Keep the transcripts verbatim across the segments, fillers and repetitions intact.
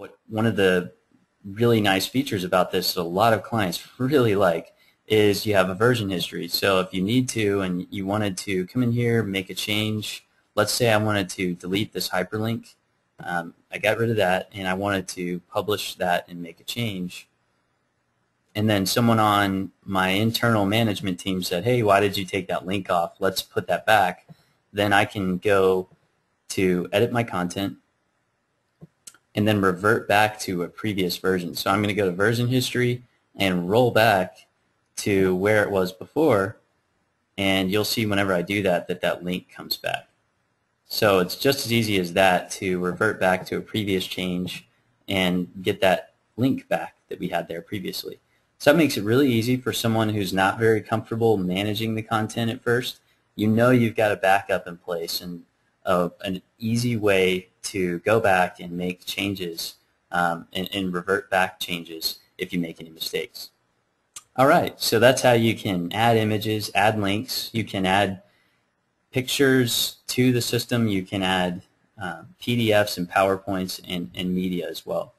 What one of the really nice features about this that a lot of clients really like is you have a version history. So if you need to and you wanted to come in here, make a change, let's say I wanted to delete this hyperlink. Um, I got rid of that and I wanted to publish that and make a change. And then someone on my internal management team said, hey, why did you take that link off? Let's put that back. Then I can go to edit my content and then revert back to a previous version. So I'm going to go to version history and roll back to where it was before. And you'll see whenever I do that, that that link comes back. So it's just as easy as that to revert back to a previous change and get that link back that we had there previously. So that makes it really easy for someone who's not very comfortable managing the content at first. You know you've got a backup in place and uh, an easy way to go back and make changes um, and, and revert back changes if you make any mistakes. All right, so that's how you can add images, add links. You can add pictures to the system. You can add uh, P D Fs and PowerPoints and, and media as well.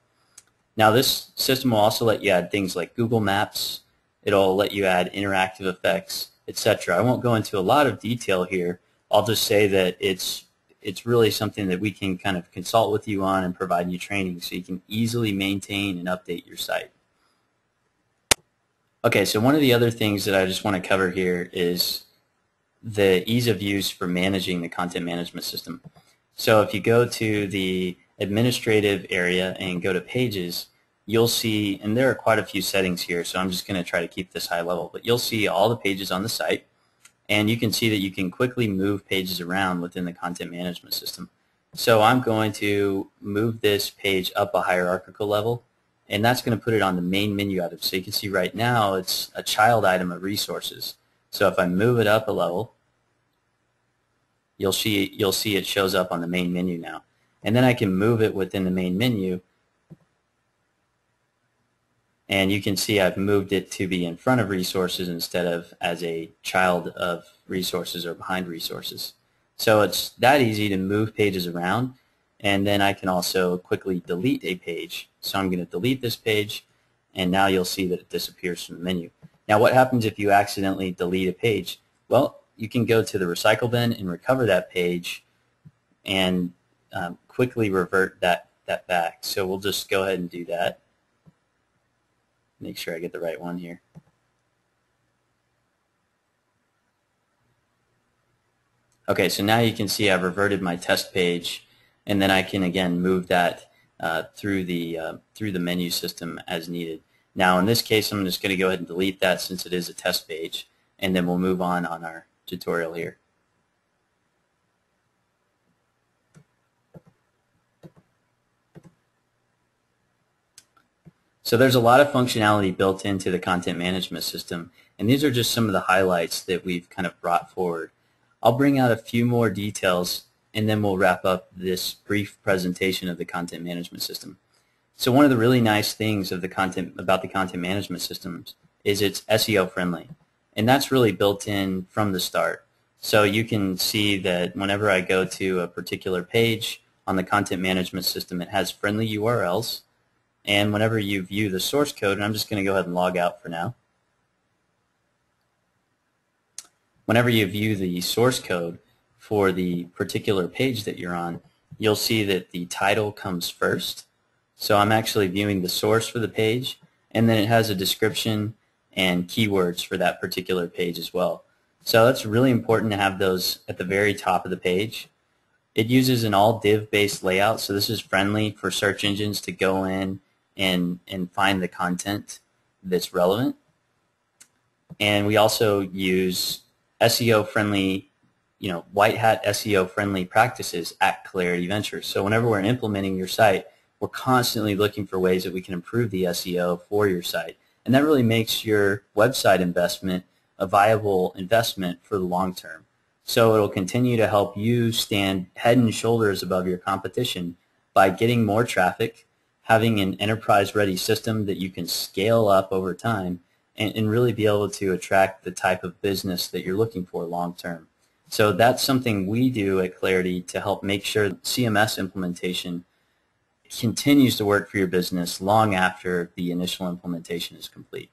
Now this system will also let you add things like Google Maps. It'll let you add interactive effects, et cetera. I won't go into a lot of detail here. I'll just say that it's it's really something that we can kind of consult with you on and provide you training so you can easily maintain and update your site. Okay, so one of the other things that I just want to cover here is the ease of use for managing the content management system. So if you go to the administrative area and go to pages, you'll see, and there are quite a few settings here, so I'm just going to try to keep this high level, but you'll see all the pages on the site, and you can see that you can quickly move pages around within the content management system. So I'm going to move this page up a hierarchical level, and that's going to put it on the main menu item. So you can see right now it's a child item of resources. So if I move it up a level, you'll see, you'll see it shows up on the main menu now. And then I can move it within the main menu, and you can see I've moved it to be in front of resources instead of as a child of resources or behind resources. So it's that easy to move pages around, and then I can also quickly delete a page. So I'm going to delete this page, and now you'll see that it disappears from the menu. Now what happens if you accidentally delete a page? Well, you can go to the recycle bin and recover that page and Um, quickly revert that, that back. So we'll just go ahead and do that. Make sure I get the right one here. Okay, so now you can see I've reverted my test page, and then I can again move that uh, through the uh, through the menu system as needed. Now in this case I'm just going to go ahead and delete that since it is a test page, and then we'll move on on our tutorial here. So there's a lot of functionality built into the content management system, and these are just some of the highlights that we've kind of brought forward. I'll bring out a few more details, and then we'll wrap up this brief presentation of the content management system. So one of the really nice things of the content about the content management systems is it's S E O friendly, and that's really built in from the start. So you can see that whenever I go to a particular page on the content management system, it has friendly U R Ls. And whenever you view the source code, and I'm just going to go ahead and log out for now. Whenever you view the source code for the particular page that you're on, you'll see that the title comes first. So I'm actually viewing the source for the page, and then it has a description and keywords for that particular page as well. So that's really important to have those at the very top of the page. It uses an all-div based layout, so this is friendly for search engines to go in and and find the content that's relevant. And we also use S E O friendly, you know, white hat S E O friendly practices at Clarity Ventures. So whenever we're implementing your site, we're constantly looking for ways that we can improve the S E O for your site. And that really makes your website investment a viable investment for the long term. So it'll continue to help you stand head and shoulders above your competition by getting more traffic, having an enterprise-ready system that you can scale up over time, and, and really be able to attract the type of business that you're looking for long-term. So that's something we do at Clarity to help make sure C M S implementation continues to work for your business long after the initial implementation is complete.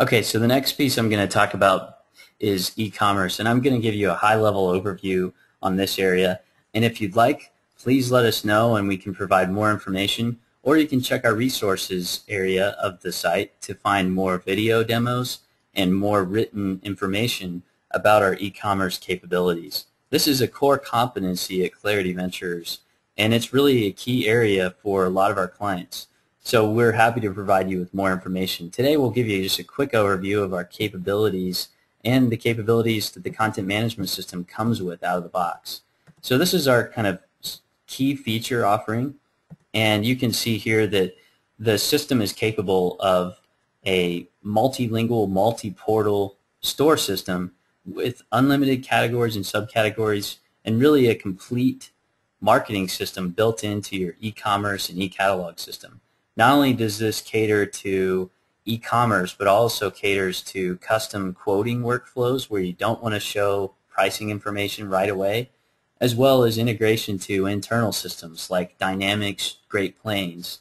Okay, so the next piece I'm going to talk about is e-commerce, and I'm going to give you a high-level overview on this area. And if you'd like, please let us know and we can provide more information, or you can check our resources area of the site to find more video demos and more written information about our e-commerce capabilities. This is a core competency at Clarity Ventures, and it's really a key area for a lot of our clients. So we're happy to provide you with more information. Today we'll give you just a quick overview of our capabilities and the capabilities that the content management system comes with out of the box. So this is our kind of key feature offering, and you can see here that the system is capable of a multilingual, multi-portal store system with unlimited categories and subcategories, and really a complete marketing system built into your e-commerce and e-catalog system. Not only does this cater to e-commerce, but also caters to custom quoting workflows where you don't want to show pricing information right away, as well as integration to internal systems like Dynamics Great Plains,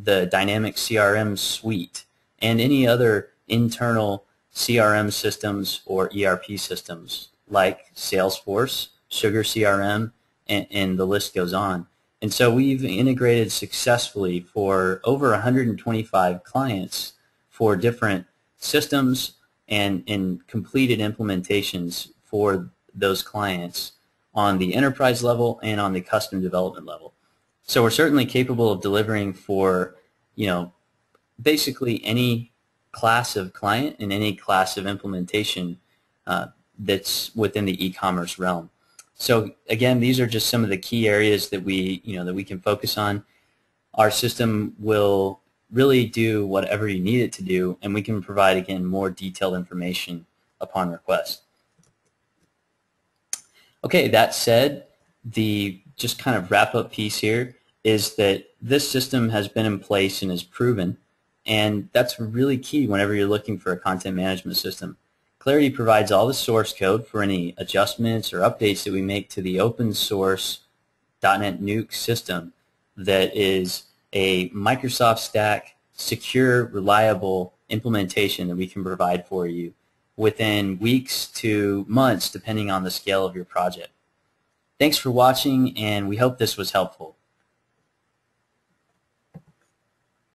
the Dynamics C R M Suite, and any other internal C R M systems or E R P systems like Salesforce, Sugar C R M, and, and the list goes on. And so we've integrated successfully for over one hundred twenty-five clients for different systems and, and completed implementations for those clients on the enterprise level and on the custom development level. So we're certainly capable of delivering for, you know, basically any class of client and any class of implementation uh, that's within the e-commerce realm. So again, these are just some of the key areas that we, you know, that we can focus on. Our system will really do whatever you need it to do, and we can provide, again, more detailed information upon request. Okay, that said, the just kind of wrap-up piece here is that this system has been in place and is proven, and that's really key whenever you're looking for a content management system. Clarity provides all the source code for any adjustments or updates that we make to the open source dot net nuke system that is a Microsoft Stack secure, reliable implementation that we can provide for you within weeks to months, depending on the scale of your project. Thanks for watching, and we hope this was helpful.